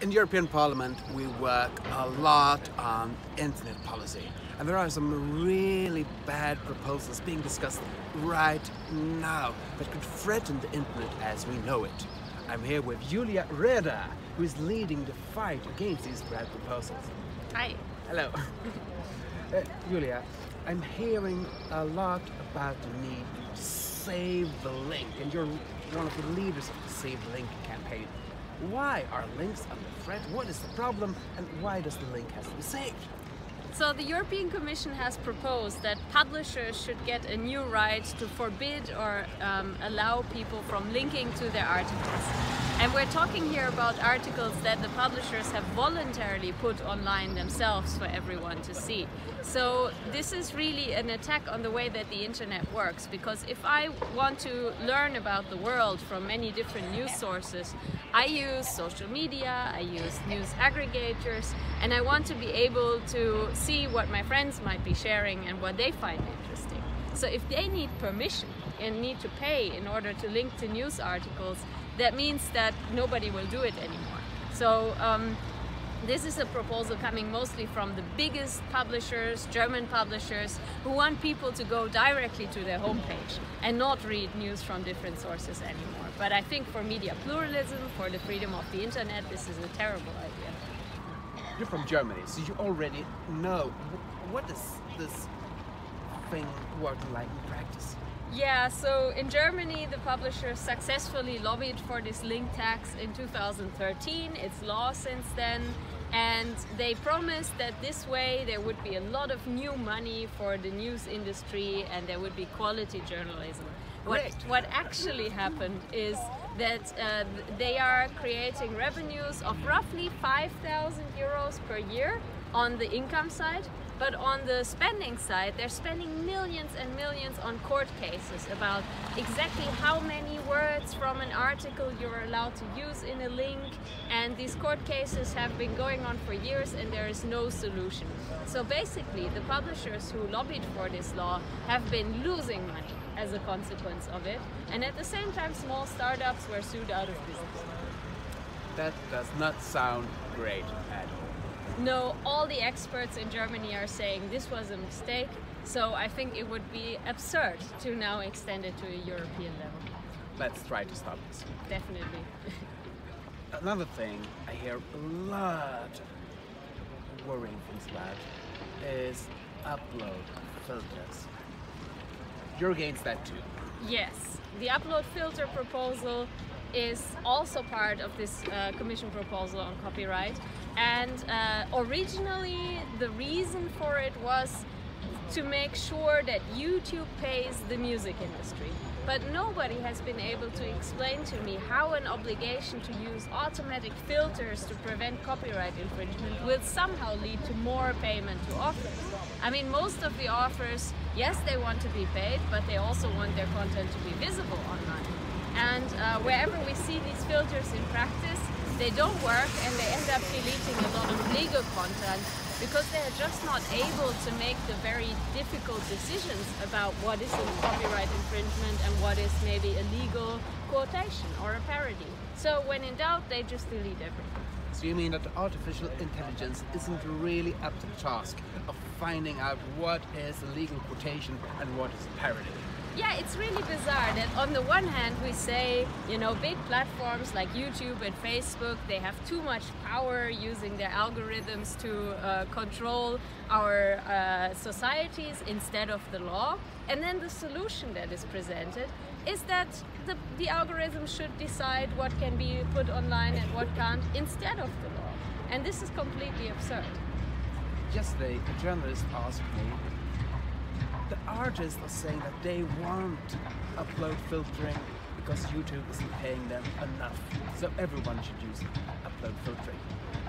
In the European Parliament, we work a lot on internet policy, and there are some really bad proposals being discussed right now that could threaten the internet as we know it. I'm here with Julia Reda, who is leading the fight against these bad proposals. Hi. Hello. Julia, I'm hearing a lot about the need to save the link, and you're one of the leaders of the Save the Link campaign. Why are links under threat? What is the problem? And why does the link have to be saved? So the European Commission has proposed that publishers should get a new right to forbid or allow people from linking to their articles. And we're talking here about articles that the publishers have voluntarily put online themselves for everyone to see. So this is really an attack on the way that the internet works, because if I want to learn about the world from many different news sources, I use social media, I use news aggregators, and I want to be able to see what my friends might be sharing and what they find interesting. So if they need permission and need to pay in order to link to news articles, that means that nobody will do it anymore. So this is a proposal coming mostly from the biggest publishers, German publishers, who want people to go directly to their homepage and not read news from different sources anymore. But I think for media pluralism, for the freedom of the internet, this is a terrible idea. You're from Germany, so you already know. What is this thing working like in practice? Yeah, so in Germany the publishers successfully lobbied for this link tax in 2013. It's law since then, and they promised that this way there would be a lot of new money for the news industry and there would be quality journalism. What actually happened is that they are creating revenues of roughly 5,000 euros per year on the income side, but on the spending side they're spending millions and millions on court cases about exactly how many words from an article you're allowed to use in a link, and these court cases have been going on for years and there is no solution. So basically the publishers who lobbied for this law have been losing money as a consequence of it, and at the same time small startups were sued out of business. That does not sound great at all. No, all the experts in Germany are saying this was a mistake, so I think it would be absurd to now extend it to a European level. Let's try to stop this. Definitely. Another thing I hear a lot worrying things about is upload filters. You're against that too? Yes. The upload filter proposal is also part of this Commission proposal on copyright, and originally the reason for it was to make sure that YouTube pays the music industry. But nobody has been able to explain to me how an obligation to use automatic filters to prevent copyright infringement will somehow lead to more payment to authors. I mean, most of the authors, yes, they want to be paid, but they also want their content to be visible online. And wherever we see these filters in practice, they don't work and they end up deleting a lot of legal content because they are just not able to make the very difficult decisions about what is a copyright infringement and what is maybe a legal quotation or a parody. So when in doubt, they just delete everything. So you mean that the artificial intelligence isn't really up to the task of finding out what is a legal quotation and what is a parody? Yeah, it's really bizarre that on the one hand we say, you know, big platforms like YouTube and Facebook, they have too much power using their algorithms to control our societies instead of the law. And then the solution that is presented is that the algorithm should decide what can be put online and what can't instead of the law. And this is completely absurd. Yesterday, a journalist asked me, the artists are saying that they want upload filtering because YouTube isn't paying them enough. So everyone should use upload filtering.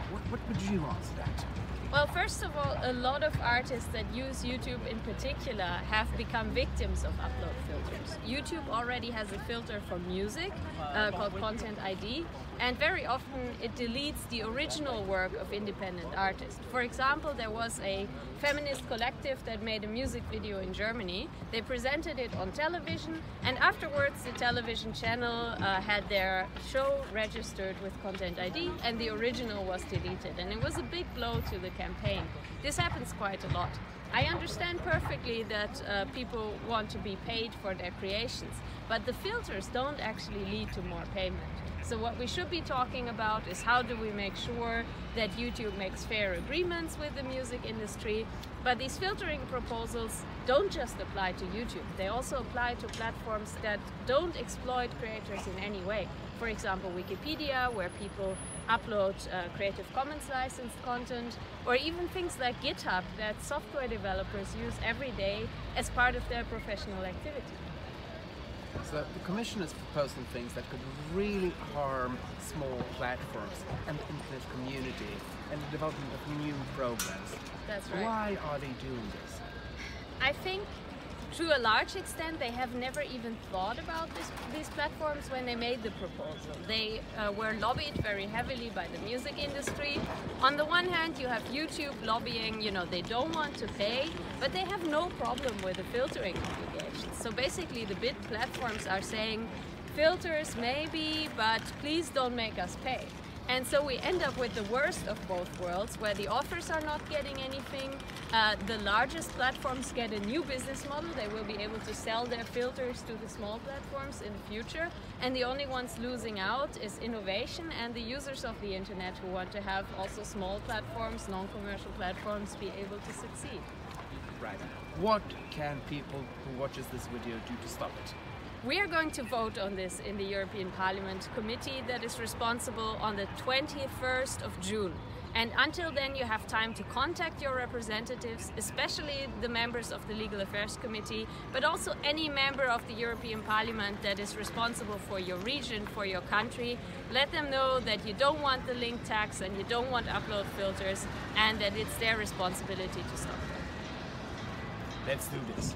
What would you answer that? Well, first of all, a lot of artists that use YouTube in particular have become victims of upload filters. YouTube already has a filter for music called Content ID, and very often it deletes the original work of independent artists. For example, there was a feminist collective that made a music video in Germany. They presented it on television, and afterwards the television channel had their show registered with Content ID, and the original was deleted. And it was a big blow to the campaign. This happens quite a lot. I understand perfectly that people want to be paid for their creations, but the filters don't actually lead to more payment. So what we should be talking about is how do we make sure that YouTube makes fair agreements with the music industry. But these filtering proposals don't just apply to YouTube, they also apply to platforms that don't exploit creators in any way. For example, Wikipedia, where people upload Creative Commons licensed content, or even things like GitHub that software developers use every day as part of their professional activity. So the Commission is proposing things that could really harm small platforms and the internet community and the development of new programs. That's right. Why are they doing this? I think to a large extent they have never even thought about these platforms when they made the proposal. They were lobbied very heavily by the music industry. On the one hand, you have YouTube lobbying, you know, they don't want to pay, but they have no problem with the filtering obligations. So basically the big platforms are saying, filters maybe, but please don't make us pay. And so we end up with the worst of both worlds, where the authors are not getting anything, the largest platforms get a new business model, they will be able to sell their filters to the small platforms in the future, and the only ones losing out is innovation and the users of the internet who want to have also small platforms, non-commercial platforms, be able to succeed. Right. What can people who watches this video do to stop it? We are going to vote on this in the European Parliament Committee that is responsible on the 21st of June. And until then you have time to contact your representatives, especially the members of the Legal Affairs Committee, but also any member of the European Parliament that is responsible for your region, for your country. Let them know that you don't want the link tax and you don't want upload filters and that it's their responsibility to stop them. Let's do this.